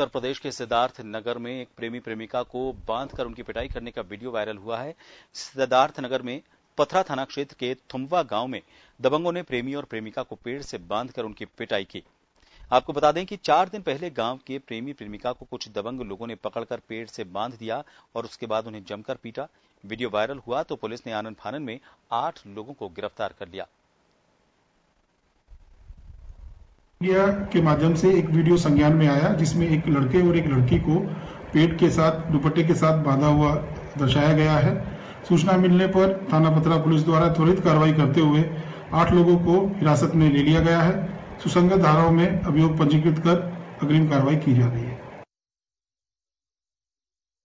उत्तर प्रदेश के सिद्धार्थ नगर में एक प्रेमी प्रेमिका को बांधकर उनकी पिटाई करने का वीडियो वायरल हुआ है। सिद्धार्थ नगर में पथरा थाना क्षेत्र के थुम्वा गांव में दबंगों ने प्रेमी और प्रेमिका को पेड़ से बांधकर उनकी पिटाई की। आपको बता दें कि 4 दिन पहले गांव के प्रेमी प्रेमिका को कुछ दबंग लोगों ने पकड़कर पेड़ से बांध दिया और उसके बाद उन्हें जमकर पीटा। वीडियो वायरल हुआ तो पुलिस ने आनन फानन में 8 लोगों को गिरफ्तार कर लिया। मीडिया के माध्यम से एक वीडियो संज्ञान में आया जिसमें एक लड़के और एक लड़की को पेट के साथ दुपट्टे के साथ बांधा हुआ दर्शाया गया है। सूचना मिलने पर थाना पथरा पुलिस द्वारा त्वरित कार्रवाई करते हुए 8 लोगों को हिरासत में ले लिया गया है। सुसंगत धाराओं में अभियोग पंजीकृत कर अग्रिम कार्रवाई की जा रही है।